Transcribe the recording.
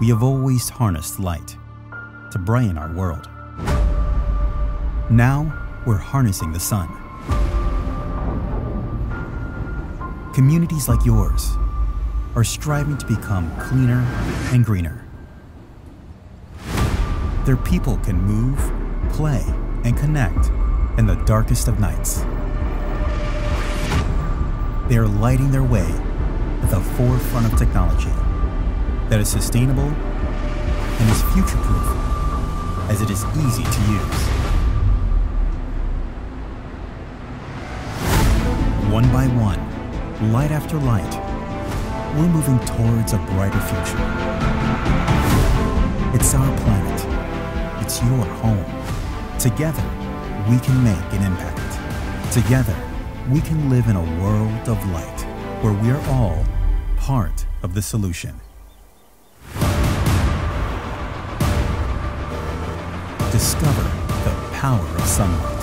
we have always harnessed light to brighten our world. Now we're harnessing the sun. Communities like yours are striving to become cleaner and greener. Their people can move, play, and connect in the darkest of nights. They are lighting their way at the forefront of technology that is sustainable and is future-proof as it is easy to use. One by one, light after light, we're moving towards a brighter future. It's our planet. It's your home. Together, we can make an impact. Together, we can live in a world of light where we are all part of the solution. Discover the power of sunlight.